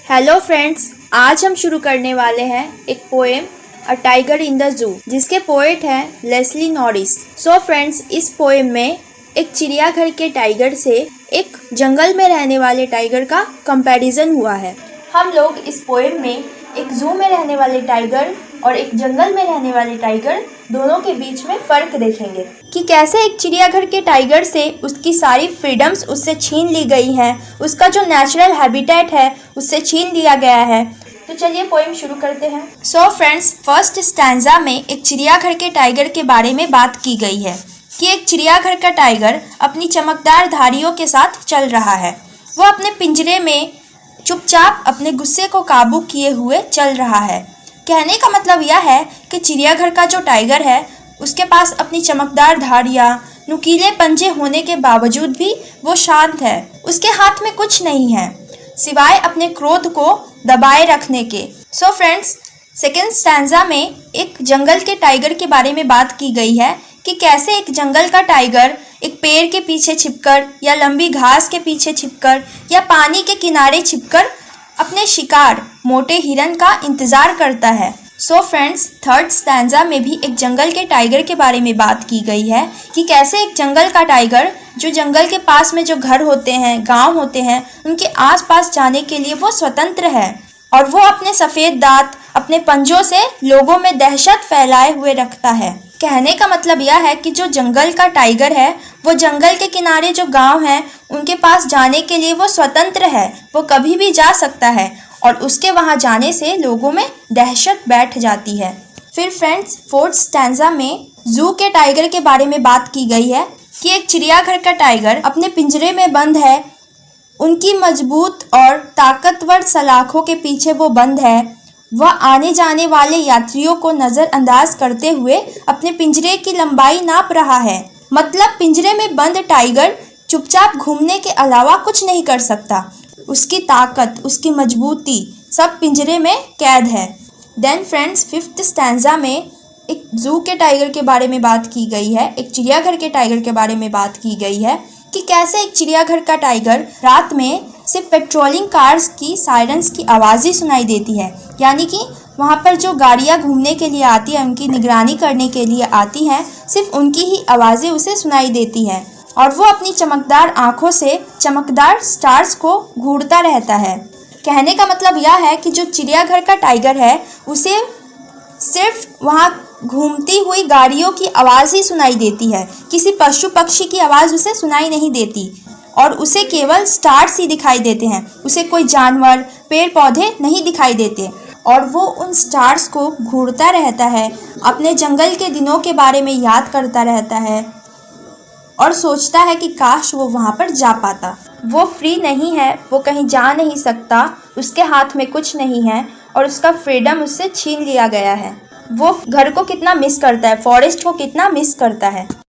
Hello friends, आज हम शुरू करने वाले हैं एक poem a tiger in the zoo, जिसके पोएट हैं लेस्ली नॉरिस। सो फ्रेंड्स, इस पोएम में एक चिड़ियाघर के टाइगर से एक जंगल में रहने वाले टाइगर का कंपैरिजन हुआ है। हम लोग इस पोएम में एक जू में रहने वाले टाइगर और एक जंगल में रहने वाले टाइगर दोनों के बीच में फ़र्क देखेंगे कि कैसे एक चिड़ियाघर के टाइगर से उसकी सारी फ्रीडम्स उससे छीन ली गई हैं, उसका जो नेचुरल हैबिटेट है उससे छीन लिया गया है। तो चलिए पोएम शुरू करते हैं। सो फ्रेंड्स, फर्स्ट स्टैंजा में एक चिड़ियाघर के टाइगर के बारे में बात की गई है कि एक चिड़ियाघर का टाइगर अपनी चमकदार धारियों के साथ चल रहा है। वो अपने पिंजरे में चुपचाप अपने गुस्से को काबू किए हुए चल रहा है। कहने का मतलब यह है कि चिड़ियाघर का जो टाइगर है उसके पास अपनी चमकदार धारियाँ, नुकीले पंजे होने के बावजूद भी वो शांत है। उसके हाथ में कुछ नहीं है सिवाय अपने क्रोध को दबाए रखने के। सो फ्रेंड्स, सेकेंड स्टैंजा में एक जंगल के टाइगर के बारे में बात की गई है कि कैसे एक जंगल का टाइगर एक पेड़ के पीछे छिपकर या लंबी घास के पीछे छिपकर या पानी के किनारे छिपकर अपने शिकार मोटे हिरन का इंतज़ार करता है। सो फ्रेंड्स, थर्ड स्टैंजा में भी एक जंगल के टाइगर के बारे में बात की गई है कि कैसे एक जंगल का टाइगर, जो जंगल के पास में जो घर होते हैं, गांव होते हैं, उनके आसपास जाने के लिए वो स्वतंत्र है और वो अपने सफ़ेद दांत अपने पंजों से लोगों में दहशत फैलाए हुए रखता है। कहने का मतलब यह है कि जो जंगल का टाइगर है वो जंगल के किनारे जो गांव हैं उनके पास जाने के लिए वो स्वतंत्र है, वो कभी भी जा सकता है और उसके वहां जाने से लोगों में दहशत बैठ जाती है। फिर फ्रेंड्स, फोर्थ स्टैंजा में जू के टाइगर के बारे में बात की गई है कि एक चिड़ियाघर का टाइगर अपने पिंजरे में बंद है, उनकी मजबूत और ताकतवर सलाखों के पीछे वो बंद है। वह आने जाने वाले यात्रियों को नज़रअंदाज करते हुए अपने पिंजरे की लंबाई नाप रहा है। मतलब पिंजरे में बंद टाइगर चुपचाप घूमने के अलावा कुछ नहीं कर सकता। उसकी ताकत, उसकी मजबूती सब पिंजरे में कैद है। देन फ्रेंड्स, फिफ्थ स्टैंजा में एक जू के टाइगर के बारे में बात की गई है, एक चिड़ियाघर के टाइगर के बारे में बात की गई है कि कैसे एक चिड़ियाघर का टाइगर रात में सिर्फ पेट्रोलिंग कार्स की सायरन्स की आवाज़ें सुनाई देती है, यानी कि वहाँ पर जो गाड़ियाँ घूमने के लिए आती हैं, उनकी निगरानी करने के लिए आती हैं, सिर्फ उनकी ही आवाज़ें उसे सुनाई देती हैं और वो अपनी चमकदार आँखों से चमकदार स्टार्स को घूरता रहता है। कहने का मतलब यह है कि जो चिड़ियाघर का टाइगर है उसे सिर्फ वहाँ घूमती हुई गाड़ियों की आवाज़ ही सुनाई देती है, किसी पशु पक्षी की आवाज़ उसे सुनाई नहीं देती और उसे केवल स्टार्स ही दिखाई देते हैं। उसे कोई जानवर, पेड़ पौधे नहीं दिखाई देते और वो उन स्टार्स को घूरता रहता है, अपने जंगल के दिनों के बारे में याद करता रहता है और सोचता है कि काश वो वहाँ पर जा पाता। वो फ्री नहीं है, वो कहीं जा नहीं सकता, उसके हाथ में कुछ नहीं है और उसका फ्रीडम उससे छीन लिया गया है। वो घर को कितना मिस करता है, फॉरेस्ट को कितना मिस करता है।